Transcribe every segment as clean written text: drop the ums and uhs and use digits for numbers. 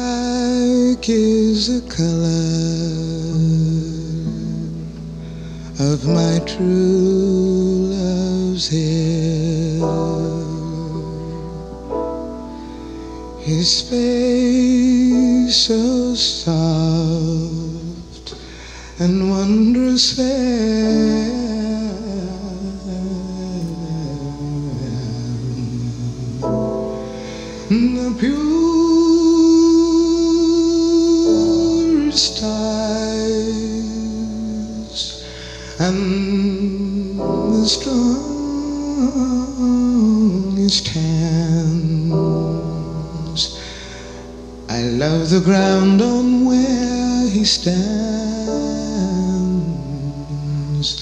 Black is the color of my true love's hair. His face so soft and wondrous fair, the purest eyes and the strongest hands. I love the ground on where he stands.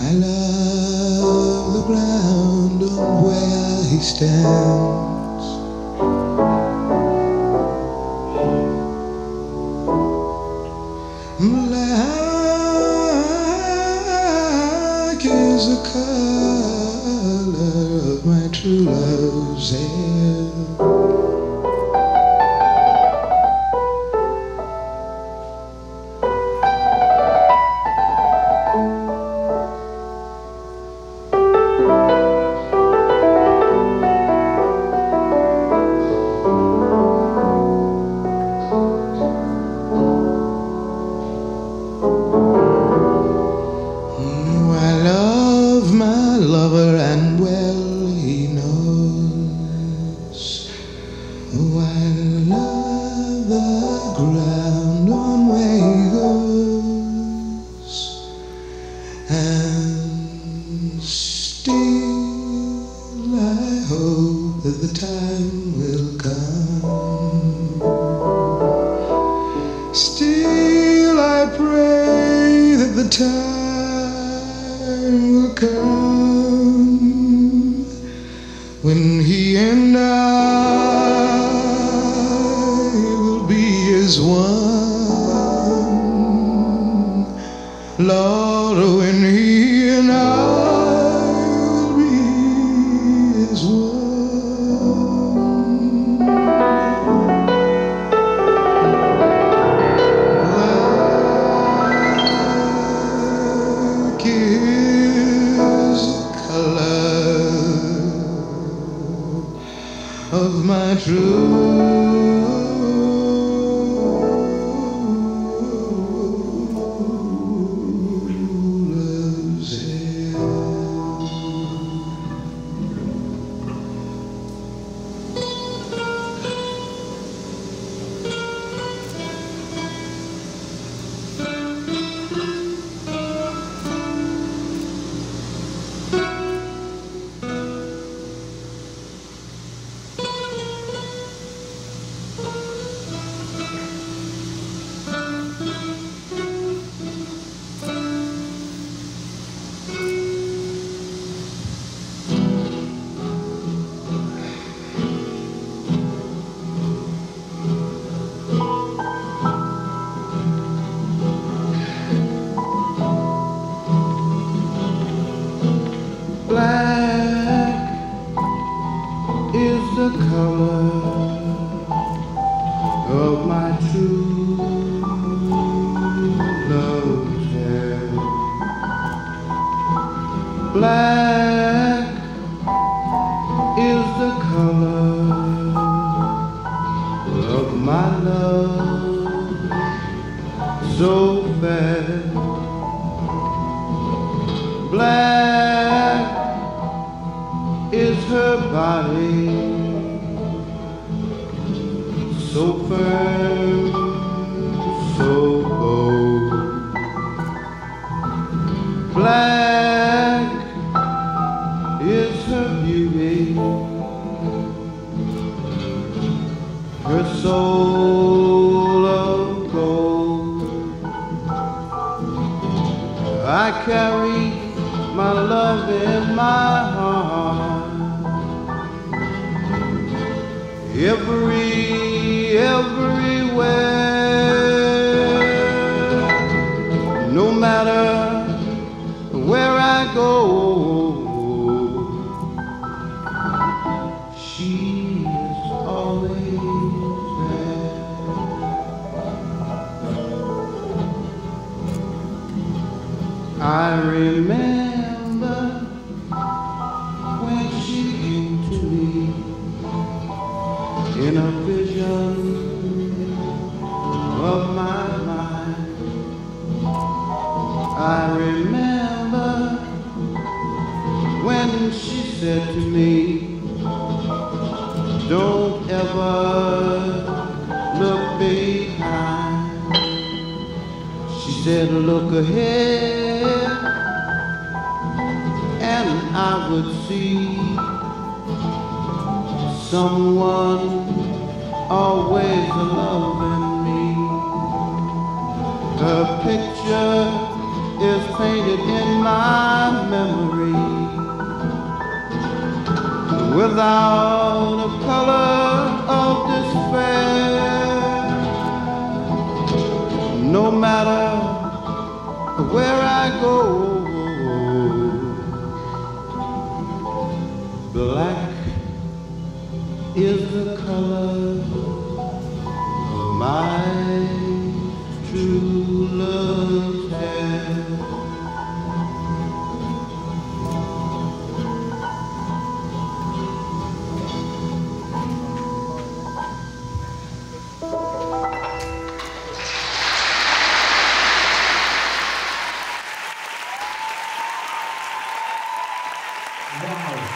I love the ground on where he stands. Black is the color of my true love's lover, and well he knows. Oh, I love the ground on where he goes, and still I hope that the time will come. Still I pray that the time will come when he and I will be as one. Lord, when he and I will be as one. Black is the color of my true love's hair. The color of my true love's hair. Black is the color of my love, so fair. Black is her body, so firm, so bold. Black is her beauty, her soul of gold. I carry my love in my heart, everywhere, no matter where I go, she's always there. I remember when she came to me in a vision of my mind. I remember when she said to me, don't ever look behind. She said, look ahead, and I would see someone always loving me. Her picture is painted in my memory without a color of despair. No matter where I go, black is the color of my true love's hair. Wow.